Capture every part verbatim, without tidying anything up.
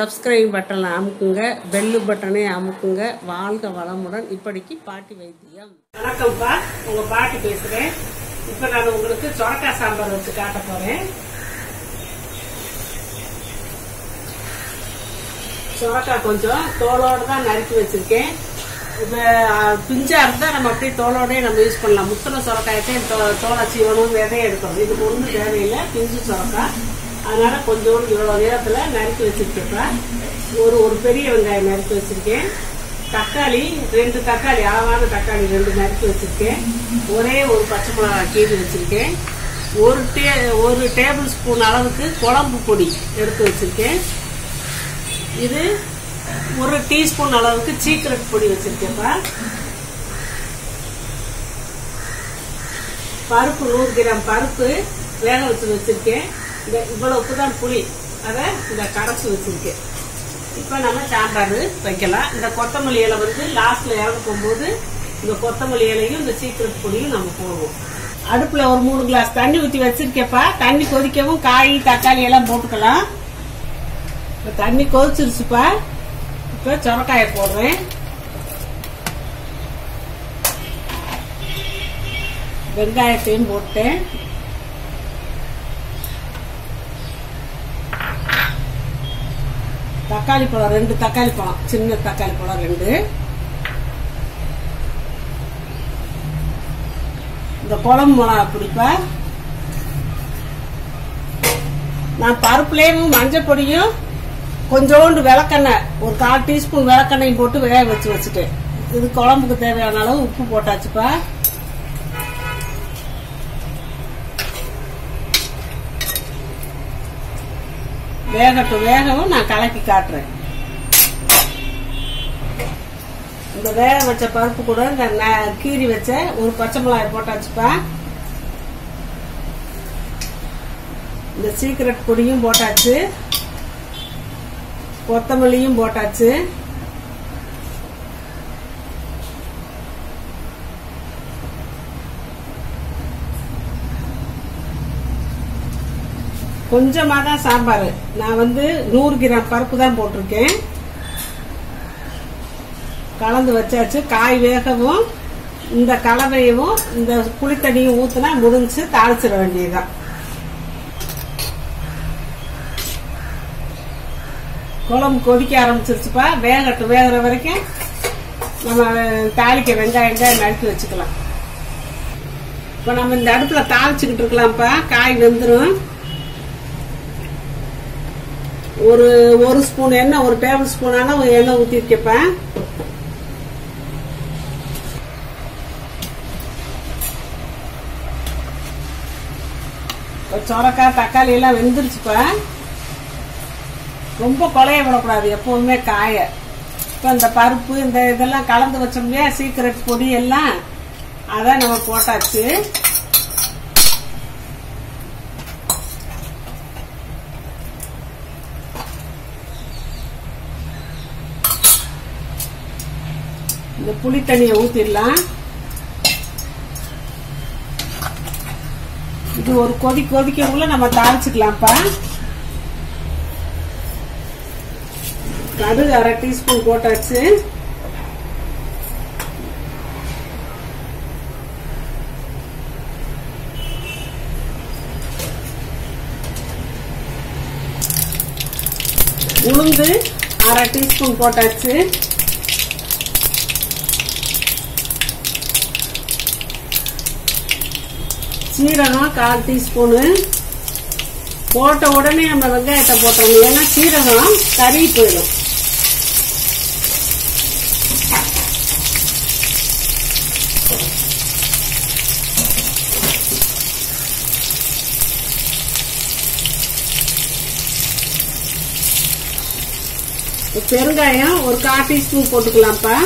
Subscribe button அமுக்குங்க bell button அமுக்குங்க வாழ்க வளமுடன் இப்படிக்கு பாட்டி வைத்தியம் வணக்கம்ப்பா உங்க பாட்டி பேசுறேன் இப்போ நான் உங்களுக்கு சோரக்கா சாம்பார் வச்சு காட்ட போறேன் சோரக்கா கொஞ்சம் தோலோட தான் நறுக்கி வச்சிருக்கேன் இது பிஞ்சா இருந்தா நம்ம அப்படியே தோலோடே நம்ம யூஸ் பண்ணலாம் முத்தன சோரக்காயை தோல சீவணும் வேதே எடுக்கணும் இது ஒண்ணு தேவையில்லை பிஞ்சு சோரக்கா அதனால கொஞ்சம் இவ்வளோ நேரத்துல நறுக்கி வச்சிருக்கேன் ஒரு ஒரு பெரிய வெங்காயம் நறுக்கி வச்சிருக்கேன் தக்காளி ரெண்டு தக்காளி அளவான தக்காளி ரெண்டு நறுக்கி வச்சிருக்கேன் ஒரே ஒரு பச்சை மிளகாய் கீறி வச்சிருக்கேன் ஒரு டே ஒரு டேபிள் ஸ்பூன் அளவுக்கு குழம்பு பொடி எடுத்து வச்சிருக்கேன் இது ஒரு டீஸ்பூன் அளவுக்கு சீக்கிரட் பொடி வச்சிருக்கேன்ப்பா பருப்பு நூறு கிராம் பருப்பு வேக வச்சு வச்சிருக்கேன் இவ்வளவு உப்பு தான் புளி அதை இந்த கரைச்சி வச்சிருக்கேன் இப்போ நம்ம சாம்பார் வைக்கலாம் இந்த கொத்தமல்லி இலை வந்து லாஸ்ட்ல இறக்கும் போது இந்த கொத்தமல்லி இலையும் இந்த சீக்கிரட் பொடியும் நம்ம போடுவோம் அடுப்புல ஒரு மூணு கிளாஸ் தண்ணி ஊற்றி வச்சிருக்கப்பா தண்ணி கொதிக்கவும் காய் தக்காளி எல்லாம் போட்டுக்கலாம் இப்போ தண்ணி கொதிச்சிருச்சுப்பா இப்போ சொரக்காயை போடுறேன் வெங்காயத்தையும் போட்டேன் தக்காளி பழம் ரெண்டு தக்காளி பழம் சின்ன தக்காளி பழம் ரெண்டு இந்த குழம்பு மிளகா பிடிப்பா நான் பருப்புலேயும் மஞ்சள் பொடியும் கொஞ்சோண்டு விளக்கெண்ணெய் ஒரு கால் டீஸ்பூன் விளக்கெண்ணையும் போட்டு வேக வச்சு வச்சுட்டேன் இது குழம்புக்கு தேவையான அளவு உப்பு போட்டாச்சுப்பா வேகட்டும் வேகவும் நான் கலக்கி காட்டுறேன் இந்த வேக வச்ச பருப்பு கூட நான் கீறி வச்ச ஒரு பச்சை மிளகாய் போட்டாச்சுப்பா இந்த சீக்கிரட் பொடியும் போட்டாச்சு கொத்தமல்லியும் போட்டாச்சு கொஞ்சமா தான் சாம்பார் நான் வந்து நூறு கிராம் பருப்பு தான் போட்டிருக்கேன் கலந்து வச்சாச்சு காய் வேகவும் இந்த கலவையும் இந்த புளி தண்ணியும் ஊத்தினா முடிஞ்சு தாளிச்சிட வேண்டியதுதான் குழம்பு கொதிக்க ஆரம்பிச்சிருச்சுப்பா வேகட்டு வேகிற வரைக்கும் நம்ம தாளிக்க வெங்காயம் நறுக்கி வச்சுக்கலாம் இப்போ நம்ம இந்த அடுப்புல தாளிச்சுக்கிட்டு இருக்கலாம்ப்பா காய் வெந்துடும் ஒரு ஒரு ஸ்பூன் எண்ணெய் ஒரு டேபிள் ஸ்பூனான எண்ணெய் ஊத்தி வைக்கப்பேன் சொரக்காய் தக்காளி எல்லாம் வெந்துருச்சுப்பேன் ரொம்ப கொலைய விடக்கூடாது எப்பவுமே காய இப்போ இந்த பருப்பு இந்த இதெல்லாம் கலந்து வச்சோம்லையா சீக்கிரட் பொடி எல்லாம் அதை நம்ம போட்டாச்சு இந்த புளி தண்ணியை ஊத்திடலாம் இது ஒரு கொதி கொதிக்கக்குள்ள நம்ம தாளிச்சுக்கலாம்ப்பா கடுகு அரை டீஸ்பூன் போட்டாச்சு உளுந்து அரை டீஸ்பூன் போட்டாச்சு சீரகம் கால் டீஸ்பூனு போட்ட உடனே நம்ம வெங்காயத்தை போட்டுறோம் ஏன்னா சீரகம் கறி போயிடும் பெருங்காயம் ஒரு கால் டீஸ்பூன் போட்டுக்கலாம்ப்பா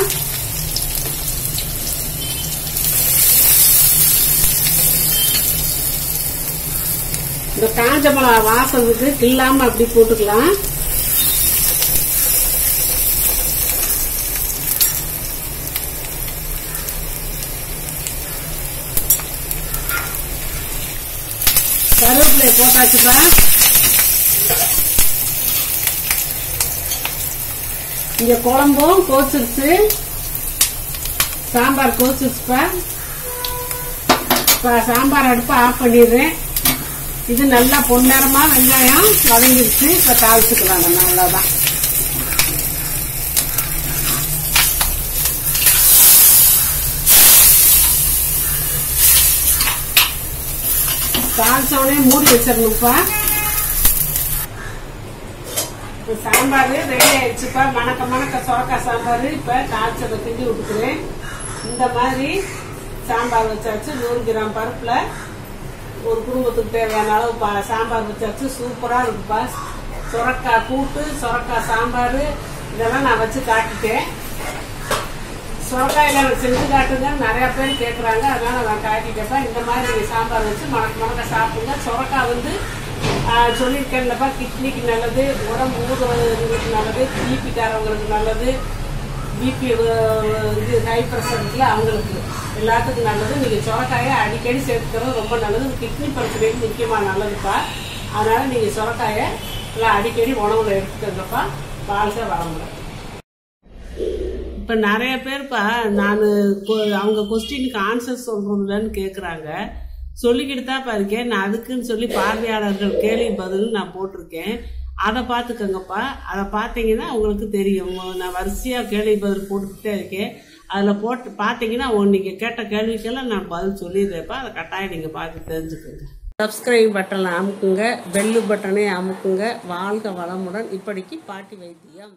இந்த காஞ்ச மிளகா வாசத்துக்கு இல்லாம அப்படி போட்டுக்கலாம் கருவேப்பிலை போட்டாச்சுப்பா இங்க குழம்பும் கோச்சிருச்சு, சாம்பார் கோச்சிருச்சுப்பா. இப்போ சாம்பார் அடுப்பை ஆஃப் பண்ணிடுறேன். இது நல்லா பொன்னரமாக வெங்காயம் வதங்கிடுச்சு. இப்போ தாளிச்சுக்கலாம் நம்ம. அவ்வளோதான். தாளிச்சோடனே மூடி வச்சிடணும்ப்பா. சாம்பார் ரெடி ஆயிடுச்சுப்பா. மணக்க மணக்க சொரக்காய் சாம்பார். இப்போ தாளிச்சதை கிண்டி விட்டுக்கிறேன். இந்த மாதிரி சாம்பார் வச்சாச்சு. நூறு கிராம் பருப்புல ஒரு குடும்பத்துக்கு தேவையான அளவு சாம்பார் வச்சாச்சு. சூப்பரா இருக்குப்பா. சொரக்காய் கூட்டு, சொரக்காய் சாம்பார், இதெல்லாம் நான் வச்சு காட்டிட்டேன். சொரக்காயில செஞ்சு காட்டுங்க, நிறைய பேர் கேட்கறாங்க, அதனால நான் காட்டிட்டேன்ப்பா. இந்த மாதிரி சாம்பார் வச்சு மணக்க மணக்க சாப்பிடுங்க. சொரக்காய் வந்து சொல்லியிருக்கேன்லப்பா, கிட்னிக்கு நல்லது, உடம்பு ஊதுறவங்களுக்கு நல்லது, பிபிக்காரவங்களுக்கு நல்லது, பிபி இது ஹை ப்ரெஷர் இருக்குல்ல அவங்களுக்கு எல்லாத்துக்கும் நல்லது. நீங்கள் சொரக்காயை அடிக்கடி சேர்த்துக்கிறது ரொம்ப நல்லது. கிட்னி பிரச்சனைக்கு முக்கியமாக நல்லதுப்பா. அதனால் நீங்கள் சொரக்காயை எல்லாம் அடிக்கடி உணவுல எடுத்துக்கிறப்பா. வாழ்க்கை வளமுறை. இப்போ நிறைய பேர்ப்பா நான் அவங்க கொஸ்டினுக்கு ஆன்சர் சொல்கிறோம்லன்னு கேட்குறாங்க. சொல்லிக்கிட்டு தான் பாருக்கேன். நான் அதுக்குன்னு சொல்லி பார்வையாளர்கள் கேள்வி பதில் நான் போட்டிருக்கேன். அதை பார்த்துக்கங்கப்பா. அதை பார்த்தீங்கன்னா உங்களுக்கு தெரியும். நான் வரிசையாக கேள்வி பதில் போட்டுக்கிட்டே இருக்கேன். அதில் போட்டு பார்த்தீங்கன்னா நீங்கள் கேட்ட கேள்விக்கெல்லாம் நான் பதில் சொல்லிடுறேன்ப்பா. அதை கட்டாயம் நீங்கள் பார்த்து தெரிஞ்சுக்கோங்க. சப்ஸ்கிரைப் பட்டனை அமுக்குங்க, பெல்லு பட்டனை அமுக்குங்க. வாழ்க வளமுடன். இப்படிக்கு பாட்டி வைத்தியம்.